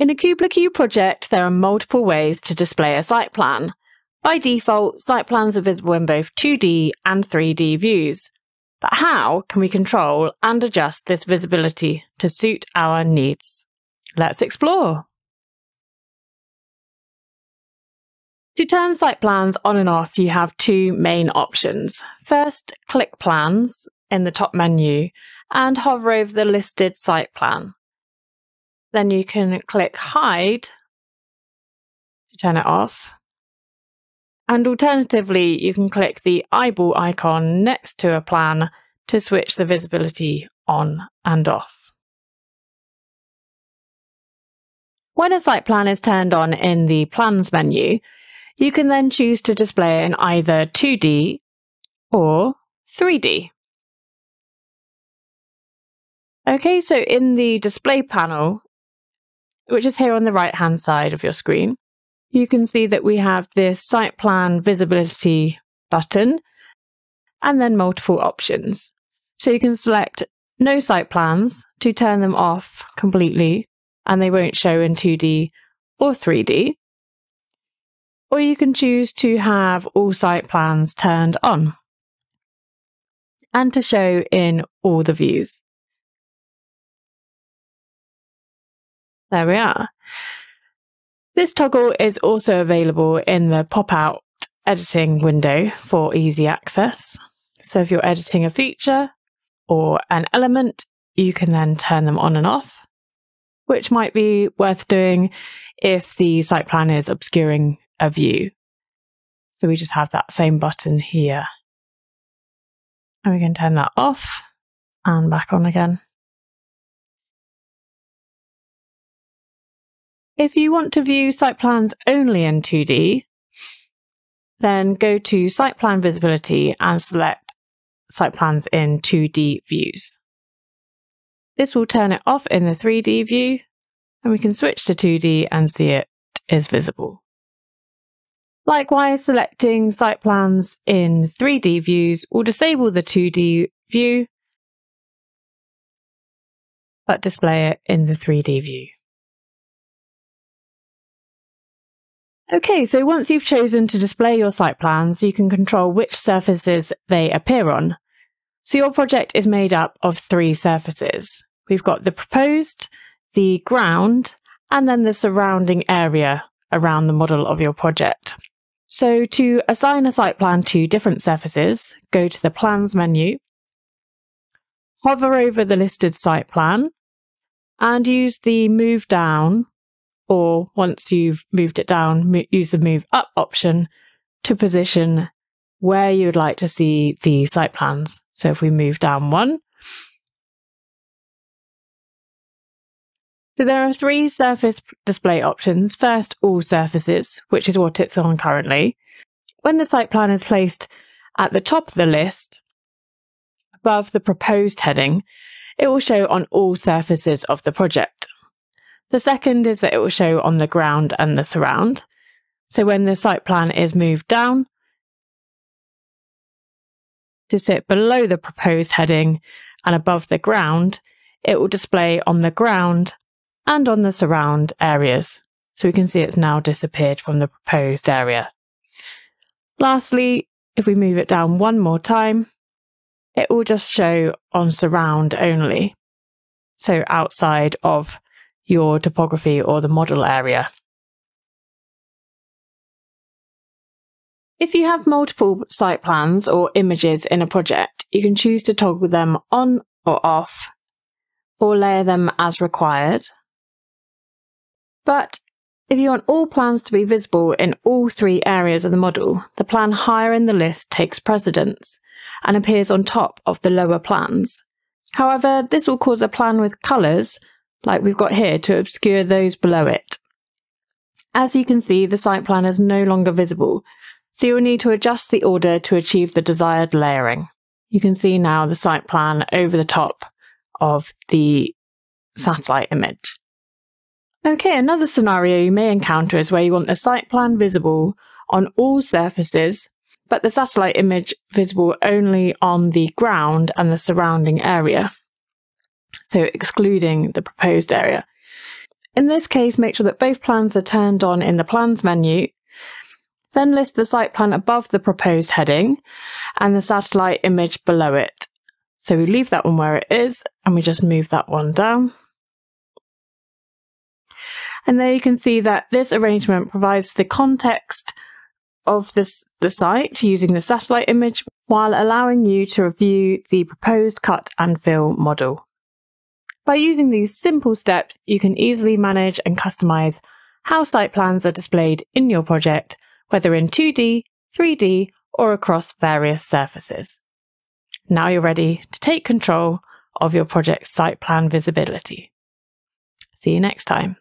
In a Kubla Q project, there are multiple ways to display a site plan. By default, site plans are visible in both 2D and 3D views. But how can we control and adjust this visibility to suit our needs? Let's explore. To turn site plans on and off, you have two main options. First, click Plans in the top menu and hover over the listed site plan. Then you can click Hide to turn it off. And alternatively, you can click the eyeball icon next to a plan to switch the visibility on and off. When a site plan is turned on in the Plans menu, you can then choose to display it in either 2D or 3D. Okay, so in the display panel, which is here on the right-hand side of your screen, you can see that we have this site plan visibility button and then multiple options. So you can select no site plans to turn them off completely and they won't show in 2D or 3D. Or you can choose to have all site plans turned on and to show in all the views. There we are. This toggle is also available in the pop-out editing window for easy access. So if you're editing a feature or an element, you can then turn them on and off, which might be worth doing if the site plan is obscuring a view. So we just have that same button here. And we can turn that off and back on again. If you want to view site plans only in 2D, then go to Site Plan Visibility and select Site Plans in 2D Views. This will turn it off in the 3D view, and we can switch to 2D and see it is visible. Likewise, selecting Site Plans in 3D Views will disable the 2D view, but display it in the 3D view. Okay, so once you've chosen to display your site plans, you can control which surfaces they appear on. So your project is made up of three surfaces. We've got the proposed, the ground, and then the surrounding area around the model of your project. So to assign a site plan to different surfaces, go to the Plans menu, hover over the listed site plan, and use the Move Down, or once you've moved it down, use the Move Up option to position where you'd like to see the site plans. So if we move down one. So there are three surface display options. First, all surfaces, which is what it's on currently. When the site plan is placed at the top of the list, above the proposed heading, it will show on all surfaces of the project. The second is that it will show on the ground and the surround. So when the site plan is moved down to sit below the proposed heading and above the ground, it will display on the ground and on the surround areas. So we can see it's now disappeared from the proposed area. Lastly, if we move it down one more time, it will just show on surround only. So outside of your topography or the model area. If you have multiple site plans or images in a project, you can choose to toggle them on or off, or layer them as required. But if you want all plans to be visible in all three areas of the model, the plan higher in the list takes precedence and appears on top of the lower plans. However, this will cause a plan with colours like we've got here to obscure those below it. As you can see, the site plan is no longer visible, so you'll need to adjust the order to achieve the desired layering. You can see now the site plan over the top of the satellite image. Okay, another scenario you may encounter is where you want the site plan visible on all surfaces, but the satellite image visible only on the ground and the surrounding area. So excluding the proposed area. In this case, make sure that both plans are turned on in the Plans menu. Then list the site plan above the proposed heading and the satellite image below it. So we leave that one where it is and we just move that one down. And there you can see that this arrangement provides the context of the site using the satellite image while allowing you to review the proposed cut and fill model. By using these simple steps, you can easily manage and customize how site plans are displayed in your project, whether in 2D, 3D, or across various surfaces. Now you're ready to take control of your project's site plan visibility. See you next time.